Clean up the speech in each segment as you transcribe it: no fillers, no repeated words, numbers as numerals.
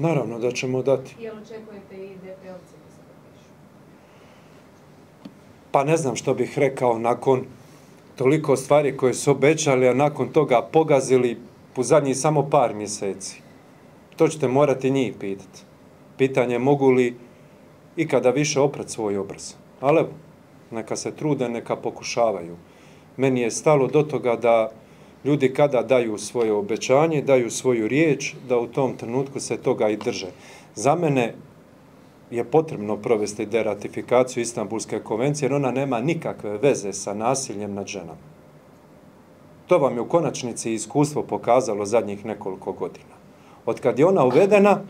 Naravno da ćemo dati. Jel očekujete i DP-ovce da se potpišu? Pa ne znam što bih rekao nakon toliko stvari koje su obećali, a nakon toga pogazili u zadnjih samo par mjeseci. To ćete morati njih pitati. Pitanje je mogu li ikada više oprati svoj obraz. Ali evo, neka se trude, neka pokušavaju. Meni je stalo do toga da ljudi kada daju svoje obećanje, daju svoju riječ, da u tom trenutku se toga i drže. Za mene je potrebno provesti deratifikaciju Istanbulske konvencije, jer ona nema nikakve veze sa nasiljem nad ženama. To vam je u konačnici iskustvo pokazalo zadnjih nekoliko godina. Od kad je ona uvedena,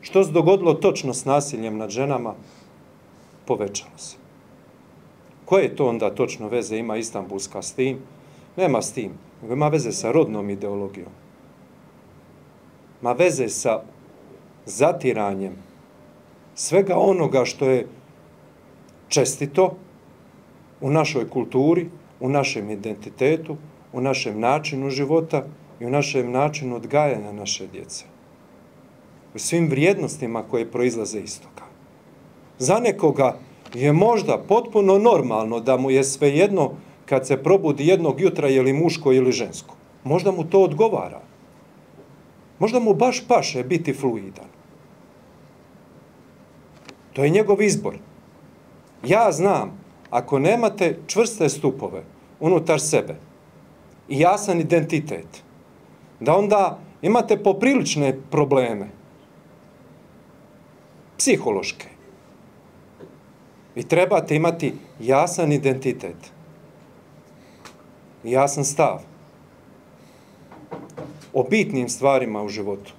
što se dogodilo točno s nasiljem nad ženama, povećalo se. Koje to onda točno veze ima Istanbulska s tim? Nema s tim, nego ima veze sa rodnom ideologijom. Ima veze sa zatiranjem svega onoga što je čestito u našoj kulturi, u našem identitetu, u našem načinu života i u našem načinu odgajanja naše djece. U svim vrijednostima koje proizlaze iz toga. Za nekoga je možda potpuno normalno da mu je svejedno kad se probudi jednog jutra je li muško ili žensko. Možda mu to odgovara. Možda mu baš paše biti fluidan. To je njegov izbor. Ja znam, ako nemate čvrste stupove unutar sebe, i jasan identitet, da onda imate poprilične probleme, psihološke. I trebate imati jasan identitet, jasan stav o bitnim stvarima u životu.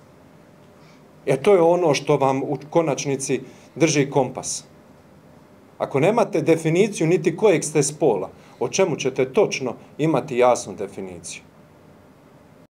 Jer to je ono što vam u konačnici drži kompas. Ako nemate definiciju niti kojeg ste spola, o čemu ćete točno imati jasnu definiciju.